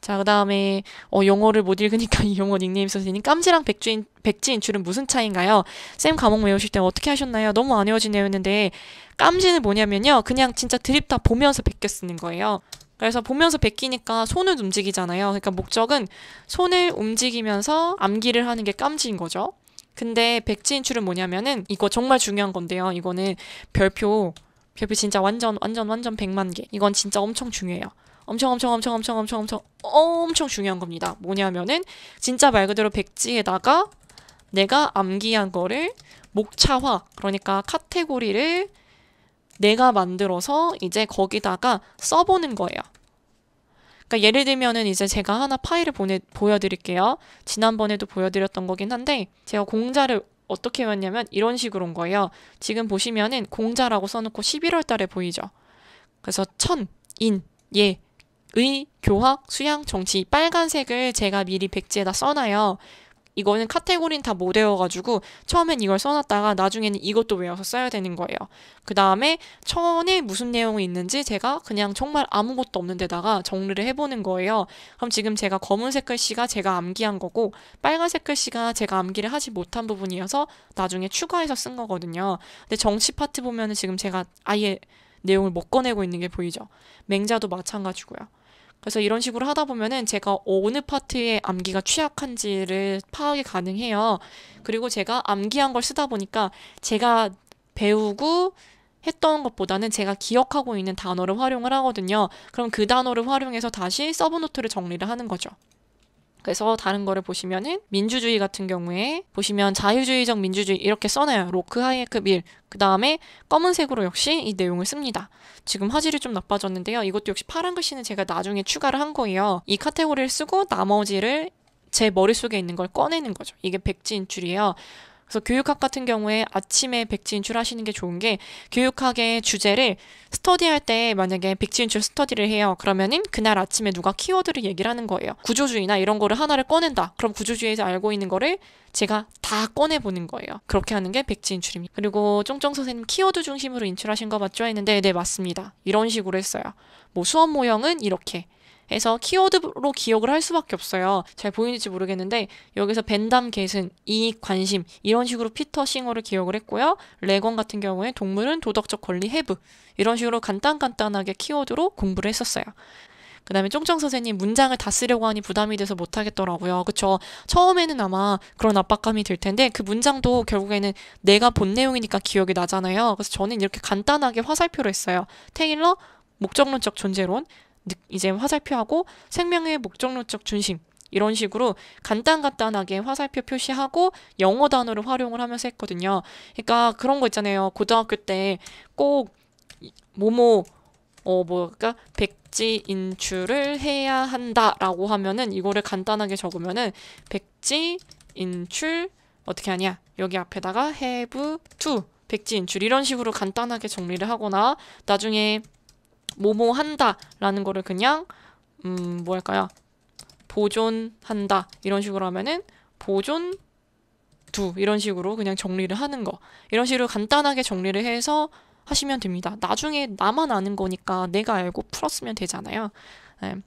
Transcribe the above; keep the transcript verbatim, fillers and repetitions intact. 자, 그 다음에 어, 영어를 못 읽으니까 이 영어 닉네임 선생님, 깜지랑 백지인, 백지 인출은 무슨 차이인가요? 쌤 과목 외우실 때 어떻게 하셨나요? 너무 안 외워지네요 했는데, 깜지는 뭐냐면요, 그냥 진짜 드립다 보면서 베껴 쓰는 거예요. 그래서 보면서 베끼니까 손을 움직이잖아요. 그러니까 목적은 손을 움직이면서 암기를 하는 게 깜지인 거죠. 근데 백지 인출은 뭐냐면은, 이거 정말 중요한 건데요, 이거는 별표 별표 진짜 완전 완전 완전 백만 개, 이건 진짜 엄청 중요해요. 엄청 엄청 엄청 엄청 엄청 엄청 엄청 중요한 겁니다. 뭐냐면은 진짜 말 그대로 백지에다가 내가 암기한 거를 목차화, 그러니까 카테고리를 내가 만들어서 이제 거기다가 써보는 거예요. 그러니까 예를 들면은 이제 제가 하나 파일을 보내, 보여드릴게요. 지난번에도 보여드렸던 거긴 한데, 제가 공자를 어떻게 외웠냐면 이런 식으로 온 거예요. 지금 보시면은 공자라고 써놓고 십일월 달에 보이죠. 그래서 천, 인, 예, 의, 교학, 수양, 정치, 빨간색을 제가 미리 백지에다 써놔요. 이거는 카테고리는 다 못 외워가지고 처음엔 이걸 써놨다가 나중에는 이것도 외워서 써야 되는 거예요. 그 다음에 천에 무슨 내용이 있는지 제가 그냥 정말 아무것도 없는 데다가 정리를 해보는 거예요. 그럼 지금 제가 검은색 글씨가 제가 암기한 거고, 빨간색 글씨가 제가 암기를 하지 못한 부분이어서 나중에 추가해서 쓴 거거든요. 근데 정치 파트 보면은 지금 제가 아예 내용을 못 꺼내고 있는 게 보이죠. 맹자도 마찬가지고요. 그래서 이런 식으로 하다 보면은 제가 어느 파트에 암기가 취약한지를 파악이 가능해요. 그리고 제가 암기한 걸 쓰다 보니까 제가 배우고 했던 것보다는 제가 기억하고 있는 단어를 활용을 하거든요. 그럼 그 단어를 활용해서 다시 서브노트를 정리를 하는 거죠. 그래서 다른 거를 보시면은 민주주의 같은 경우에 보시면 자유주의적 민주주의 이렇게 써놔요. 로크, 하이에크, 밀. 그 다음에 검은색으로 역시 이 내용을 씁니다. 지금 화질이 좀 나빠졌는데요, 이것도 역시 파란 글씨는 제가 나중에 추가를 한 거예요. 이 카테고리를 쓰고 나머지를 제 머릿속에 있는 걸 꺼내는 거죠. 이게 백지 인출이에요. 그래서 교육학 같은 경우에 아침에 백지 인출하시는 게 좋은 게, 교육학의 주제를 스터디할 때 만약에 백지 인출 스터디를 해요. 그러면은 그날 아침에 누가 키워드를 얘기를 하는 거예요. 구조주의나 이런 거를 하나를 꺼낸다. 그럼 구조주의에서 알고 있는 거를 제가 다 꺼내보는 거예요. 그렇게 하는 게 백지 인출입니다. 그리고 쫑쫑 선생님 키워드 중심으로 인출하신 거 맞죠? 했는데 네, 맞습니다. 이런 식으로 했어요. 뭐 수업 모형은 이렇게 해서 키워드로 기억을 할 수밖에 없어요. 잘 보이는지 모르겠는데 여기서 벤담, 계승, 이익, 관심 이런 식으로 피터 싱어를 기억을 했고요. 레건 같은 경우에 동물은 도덕적 권리 해부, 이런 식으로 간단간단하게 키워드로 공부를 했었어요. 그 다음에 쫑쫑 선생님 문장을 다 쓰려고 하니 부담이 돼서 못하겠더라고요. 그쵸? 처음에는 아마 그런 압박감이 들 텐데, 그 문장도 결국에는 내가 본 내용이니까 기억이 나잖아요. 그래서 저는 이렇게 간단하게 화살표로 했어요. 테일러, 목적론적 존재론, 이제 화살표하고 생명의 목적론적 중심, 이런 식으로 간단간단하게 화살표 표시하고 영어 단어를 활용을 하면서 했거든요. 그러니까 그런 거 있잖아요. 고등학교 때 꼭 뭐뭐 어 뭐랄까 백지 인출을 해야 한다라고 하면은 이거를 간단하게 적으면은 백지 인출 어떻게 하냐, 여기 앞에다가 have to 백지 인출 이런 식으로 간단하게 정리를 하거나, 나중에 뭐뭐 한다라는 거를 그냥 음 뭐랄까요, 보존한다 이런 식으로 하면은 보존 두 이런 식으로 그냥 정리를 하는 거, 이런 식으로 간단하게 정리를 해서 하시면 됩니다. 나중에 나만 아는 거니까 내가 알고 풀었으면 되잖아요. 네.